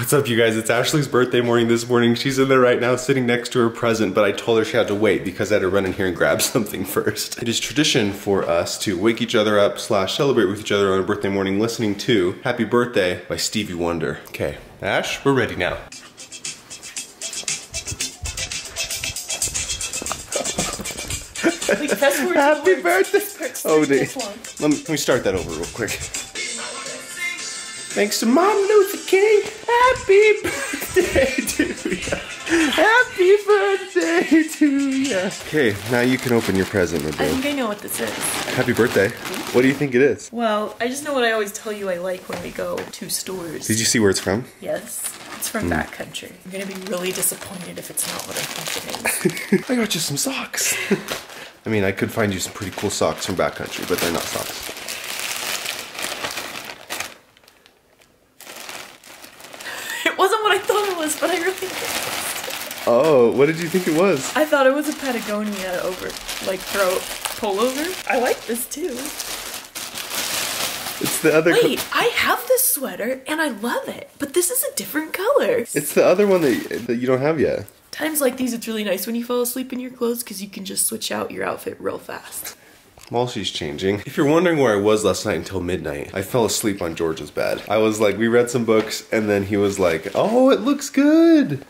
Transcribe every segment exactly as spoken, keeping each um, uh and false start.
What's up, you guys? It's Ashley's birthday morning this morning. She's in there right now sitting next to her present, but I told her she had to wait because I had to run in here and grab something first. It is tradition for us to wake each other up slash celebrate with each other on a birthday morning listening to Happy Birthday by Stevie Wonder. Okay, Ash, we're ready now. Wait, that's where Happy words. Birthday! Start, start oh, dear. Let me, let me start that over real quick. Thanks to Martin Luther King, happy birthday to ya. Happy birthday to ya. Okay, now you can open your present, my bro. I think I know what this is. Happy birthday. What do you think it is? Well, I just know what I always tell you I like when we go to stores. Did you see where it's from? Yes. It's from mm. Backcountry. I'm gonna be really disappointed if it's not what I think it is. I got you some socks. I mean, I could find you some pretty cool socks from Backcountry, but they're not socks. It wasn't what I thought it was, but I really did. Oh, what did you think it was? I thought it was a Patagonia over, like, throw pullover. I like this too. It's the other. Wait, I have this sweater and I love it, but this is a different color. It's the other one that that you don't have yet. Times like these, it's really nice when you fall asleep in your clothes because you can just switch out your outfit real fast. While she's changing. If you're wondering where I was last night until midnight, I fell asleep on George's bed. I was like, we read some books, and then he was like, oh, it looks good.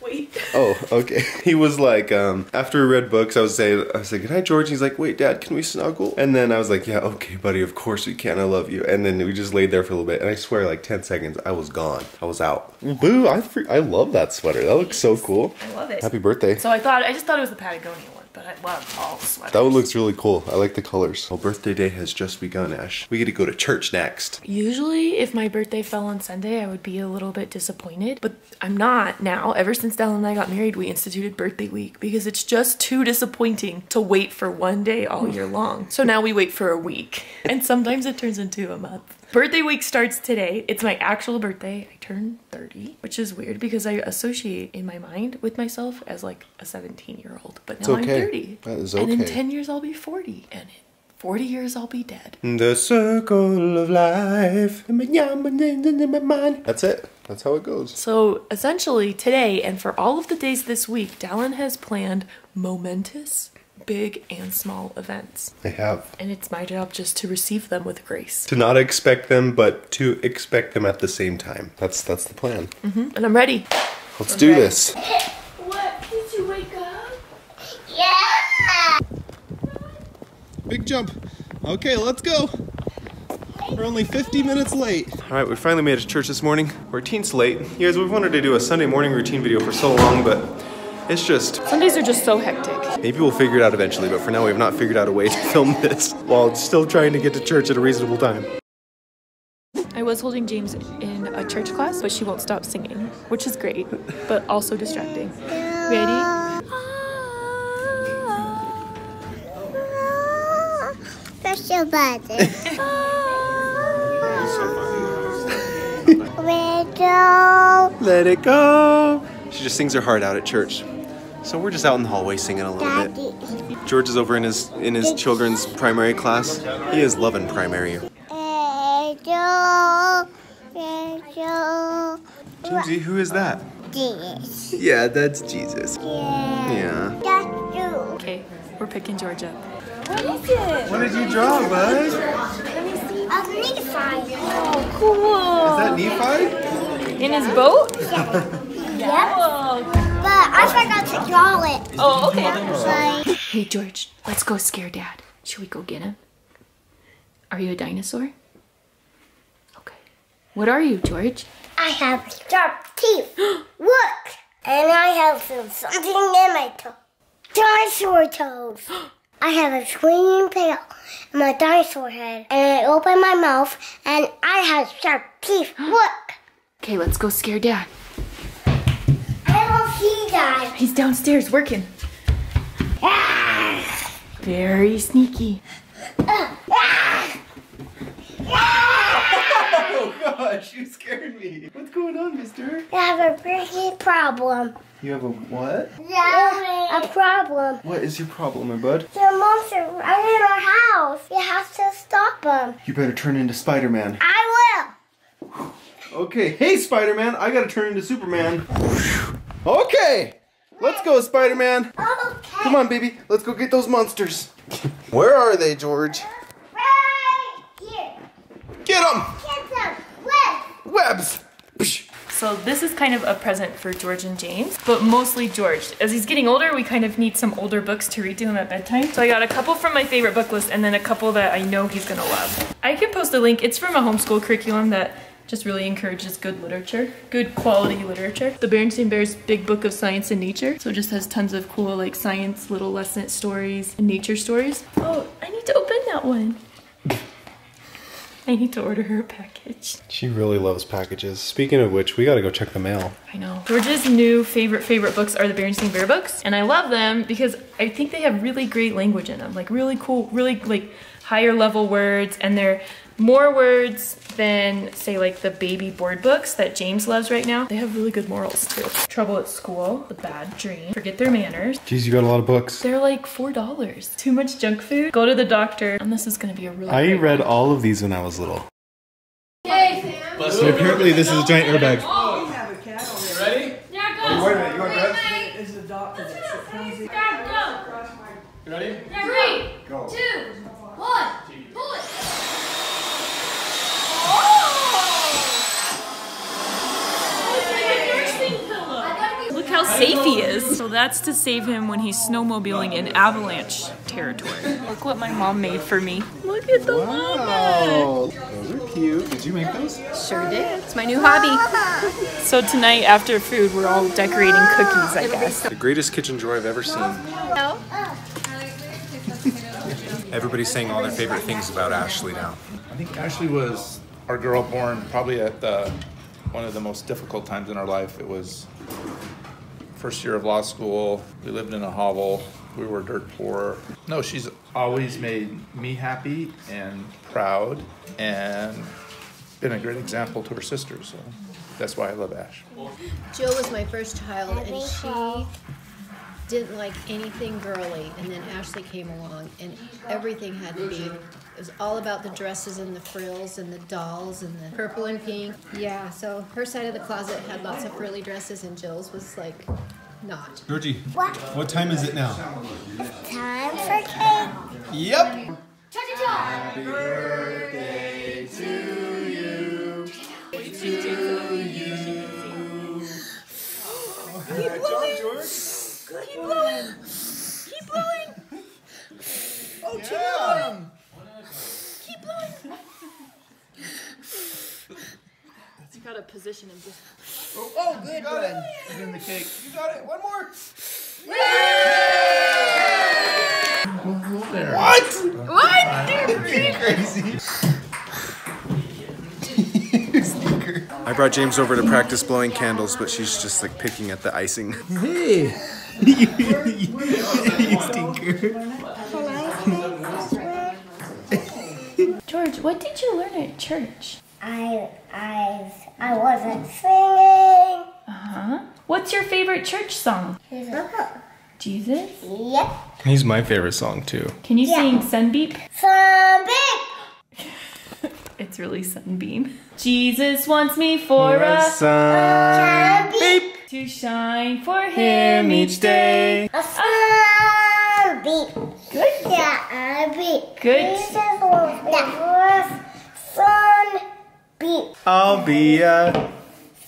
Wait. Oh, okay. He was like, um, after we read books, I was saying, I was like, good night, George. And he's like, wait, Dad, can we snuggle? And then I was like, yeah, okay, buddy, of course we can. I love you. And then we just laid there for a little bit. And I swear, like ten seconds, I was gone. I was out. Boo, I, I love that sweater. That looks so cool. I love it. Happy birthday. So I thought, I just thought it was the Patagonia one. But I love all sweaters. That one looks really cool. I like the colors. Well, birthday day has just begun, Ash. We get to go to church next. Usually, if my birthday fell on Sunday, I would be a little bit disappointed. But I'm not now. Ever since Dallin and I got married, we instituted birthday week because it's just too disappointing to wait for one day all year long. So now we wait for a week. And sometimes it turns into a month. Birthday week starts today. It's my actual birthday. I turn thirty, which is weird because I associate in my mind with myself as like a seventeen year old, but now okay. I'm thirty. That is okay. And in ten years I'll be forty, and in forty years I'll be dead. The circle of life. That's it. That's how it goes. So essentially today and for all of the days this week, Dallin has planned momentous big and small events. They have. And it's my job just to receive them with grace. To not expect them, but to expect them at the same time. That's that's the plan. Mm-hmm. And I'm ready. Let's I'm do ready. this. What? Did you wake up? Yeah! Big jump. Okay, let's go. We're only fifty minutes late. All right, we finally made it to church this morning. We're teens late. You guys, we've wanted to do a Sunday morning routine video for so long, but it's just... Sundays are just so hectic. Maybe we'll figure it out eventually, but for now we have not figured out a way to film this while still trying to get to church at a reasonable time. I was holding James in a church class, but she won't stop singing, which is great, but also distracting. Ready? Special budget. Let it go. She just sings her heart out at church. So we're just out in the hallway singing a little bit. George is over in his in his children's primary class. He is loving primary. Jamesy, who is that? Jesus. Yeah, that's Jesus. Yeah. Yeah. Okay, we're picking George up. What is it? What did you draw, bud? Let me see. A Nephi. Oh, cool. Is that Nephi? In his boat? Yeah. Yeah. Oh. But I forgot to draw it. Oh, okay. Hey, George, let's go scare Dad. Should we go get him? Are you a dinosaur? Okay. What are you, George? I have sharp teeth. Look! And I have some something in my toe. Dinosaur toes. I have a swinging tail and my dinosaur head. And I open my mouth and I have sharp teeth. Look! Okay, let's go scare Dad. He's downstairs working. Ah! Very sneaky. Ah! Ah! Ah! Oh gosh, you scared me. What's going on, mister? I have a pretty problem. You have a what? Yeah, a problem. What is your problem, my bud? The monster running in our house. You have to stop him. You better turn into Spider-Man. I will. Okay, hey Spider-Man, I gotta turn into Superman. Okay, let's go Spider-Man. Okay. Come on baby, let's go get those monsters. Where are they, George? Right here. Get them! Get them! Webs! Webs! So this is kind of a present for George and James, but mostly George. As he's getting older, we kind of need some older books to read to him at bedtime. So I got a couple from my favorite book list and then a couple that I know he's gonna love. I can post a link. It's from a homeschool curriculum that just really encourages good literature, good quality literature. The Berenstain Bears Big Book of Science and Nature. So it just has tons of cool like science, little lesson stories, and nature stories. Oh, I need to open that one. I need to order her a package. She really loves packages. Speaking of which, we gotta go check the mail. I know. George's new favorite, favorite books are the Berenstain Bear books. And I love them because I think they have really great language in them. Like really cool, really like higher level words. And they're more words than say like the baby board books that James loves right now. They have really good morals too. Trouble at School, The Bad Dream, Forget Their Manners. Geez, you got a lot of books. They're like four dollars. Too Much Junk Food, Go to the Doctor. And this is gonna be a really I read one. All of these when I was little. Yay, Sam. So apparently this is a giant airbag. Oh, we have a cat on there. Ready? Yeah, go. Wait a minute, you want to grab it? It's a doctor. Dad, go. You ready? Three, go. Two, one, pull it. How safe he is. So that's to save him when he's snowmobiling in avalanche territory. Look what my mom made for me. Look at the wow. Llama. Those are cute. Did you make those? Sure did. It's my new hobby. So tonight after food, we're all decorating cookies, I guess. The greatest kitchen drawer I've ever seen. Everybody's saying all their favorite things about Ashley now. I think Ashley was our girl born probably at the, one of the most difficult times in our life. It was first year of law school, we lived in a hovel, we were dirt poor. No, she's always made me happy and proud and been a great example to her sister, so that's why I love Ash. Jill was my first child and she didn't like anything girly, and then Ashley came along and everything had to be, it was all about the dresses and the frills and the dolls and the purple and pink. Yeah, so her side of the closet had lots of frilly dresses and Jill's was like, not. Georgie, what? What time is it now? It's time for cake. Yep. Happy birthday to you. To you. Keep blowing. Keep blowing. Keep blowing. Oh, keep blowing. Keep blowing. You gotta position him. Oh, oh, good one. He's in the cake. You got it. One more. Yay! What? What? You're pretty crazy. I brought James over to practice blowing candles, but she's just like picking at the icing. Hey. You stinker. George, what did you learn at church? I I I wasn't singing. Uh-huh. What's your favorite church song? Jesus. Jesus? Yep. He's my favorite song too. Can you yeah. sing Sunbeep? Sunbeep! It's really Sunbeam. Jesus wants me for, for a sunbeep. To shine for him each day. A sunbeep. Good. Yeah, a beep. Good. Jesus wants me yeah. for a sunbeep. Beep. I'll be a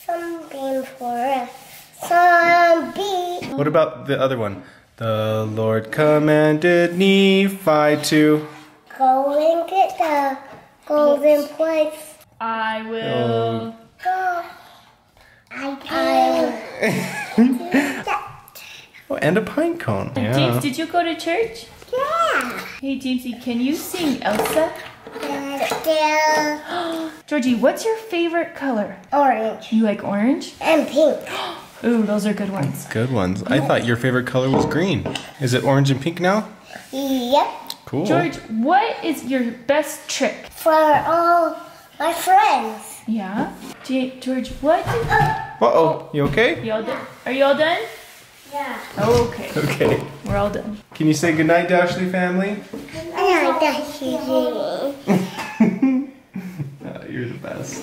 sunbeam for a sunbeam. What about the other one? The Lord commanded Nephi to go and get the golden plates. I will go. I will. Oh, and a pine cone. Yeah. James, did you go to church? Yeah. Hey, Jamesy, can you sing Elsa? Georgie, what's your favorite color? Orange. You like orange? And pink. Ooh, those are good ones. Good ones. I thought your favorite color was green. Is it orange and pink now? Yep. Cool. George, what is your best trick? For all my friends. Yeah? G George, what? Uh-oh. You okay? You all done? Are you all done? Yeah. Oh, okay. Okay. We're all done. Can you say goodnight, Dashley family? Goodnight, Dashley family. You're You're the best.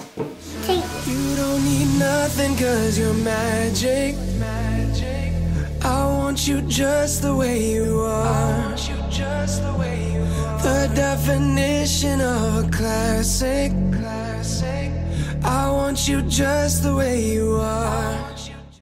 Thanks. You don't need nothing cause you're magic. Magic. I want you just the way you are. I want you just the way you are. The definition of a classic. Classic. I want you just the way you are.